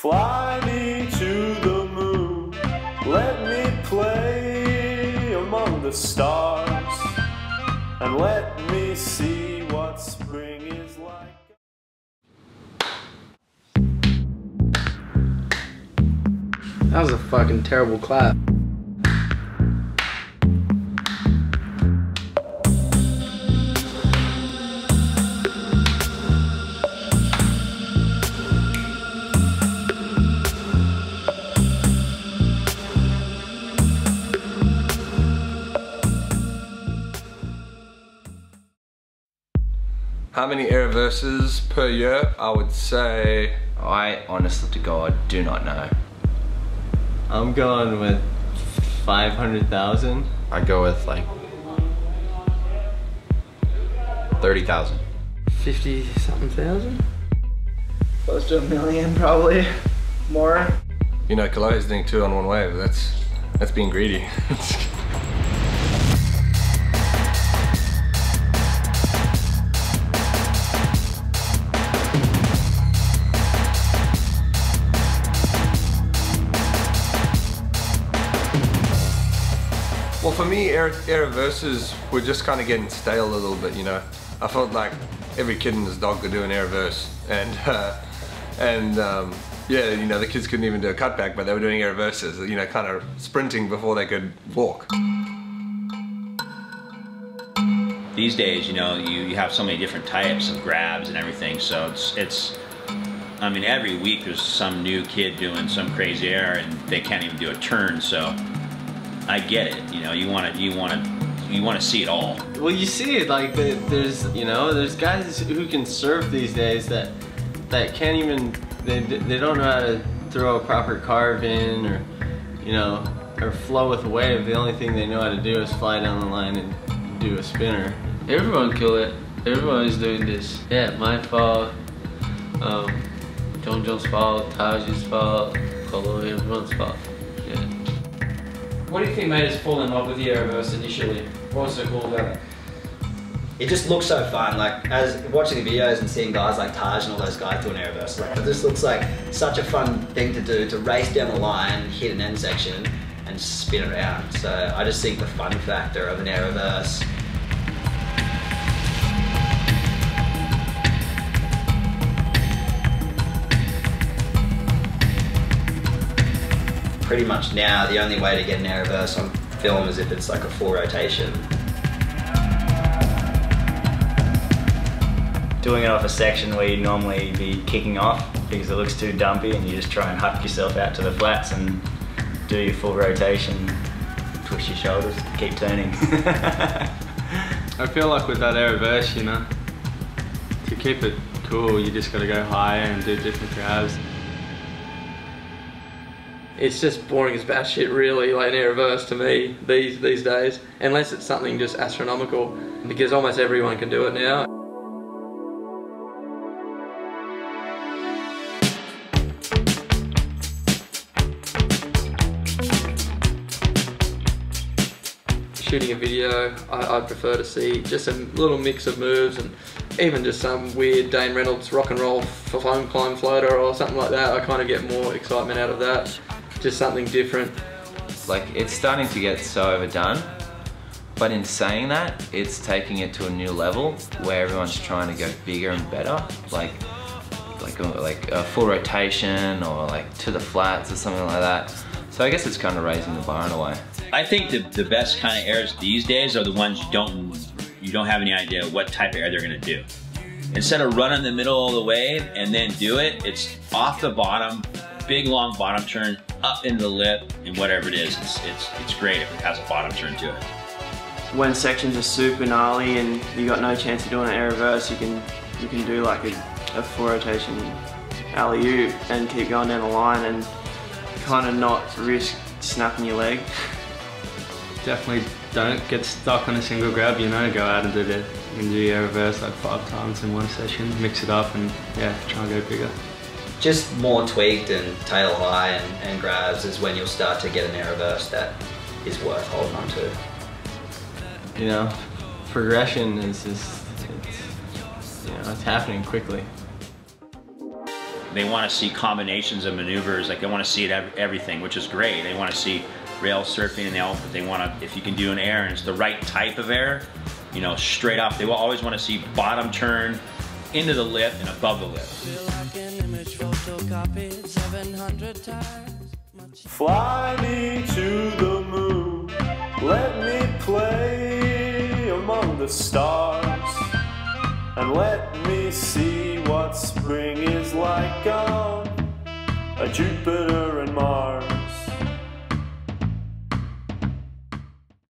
Fly me to the moon, let me play among the stars, and let me see what spring is like. That was a fucking terrible clap. How many error verses per year? I would say, I honestly to God do not know. I'm going with 500,000. I go with like 30,000. 50-something thousand? Close to a million probably, more. You know, Kolo's doing 2 on 1 wave, that's being greedy. Well, for me, era verses were just kind of getting stale a little bit, you know. I felt like every kid and his dog could do an era verse, and yeah, you know, the kids couldn't even do a cutback, but they were doing era verses, you know, kind of sprinting before they could walk. These days, you know, you have so many different types of grabs and everything, so it's I mean, every week there's some new kid doing some crazy era, and they can't even do a turn, so. I get it, you know, you want to see it all. Well, you see it, like, there's guys who can surf these days that can't even, they don't know how to throw a proper carve in, or, you know, or flow with a wave. The only thing they know how to do is fly down the line and do a spinner. Everyone kill it. Everyone is doing this. Yeah, my fault, Jong's fault, Taji's fault, Kolo, everyone's fault. Yeah. What do you think made us fall in love with the Arrowverse initially? What was so cool about it? It just looks so fun, like, as watching the videos and seeing guys like Taj and all those guys do an Arrowverse, like, it just looks like such a fun thing to do, to race down the line, hit an end section, and spin around. So I just think the fun factor of an Arrowverse. Pretty much now, the only way to get an air reverse on film is if it's like a full rotation. Doing it off a section where you'd normally be kicking off because it looks too dumpy, and you just try and huck yourself out to the flats and do your full rotation, twist your shoulders, keep turning. I feel like with that air reverse, you know, to keep it cool, you just gotta go higher and do different grabs. It's just boring as batshit, really, like an air reverse to me these days, unless it's something just astronomical, because almost everyone can do it now. Shooting a video, I prefer to see just a little mix of moves, and even just some weird Dane Reynolds rock and roll foam climb floater or something like that. I kind of get more excitement out of that. Just something different. Like, it's starting to get so overdone, but in saying that, it's taking it to a new level where everyone's trying to go bigger and better, like a full rotation or like to the flats or something like that. So I guess it's kind of raising the bar in a way. I think the best kind of airs these days are the ones you don't have any idea what type of air they're gonna do. Instead of running the middle of the wave and then do it, it's off the bottom, big long bottom turn, up into the lip, and whatever it is, it's great if it has a bottom turn to it. When sections are super gnarly and you got no chance of doing an air reverse, you can do like a full rotation alley-oop and keep going down the line and kind of not risk snapping your leg. Definitely don't get stuck on a single grab, you know, go out and do the air reverse like 5 times in one session, mix it up and yeah, try and go bigger. Just more tweaked and tail high and grabs is when you'll start to get an air reverse that is worth holding on to. You know, progression is just, it's happening quickly. They want to see combinations of maneuvers, like they want to see everything, which is great. They want to see rail surfing and they want to, if you can do an air and it's the right type of air, you know, straight off. They will always want to see bottom turn into the lip and above the lip. Fly me to the moon, let me play among the stars, and let me see what spring is like on a Jupiter and Mars.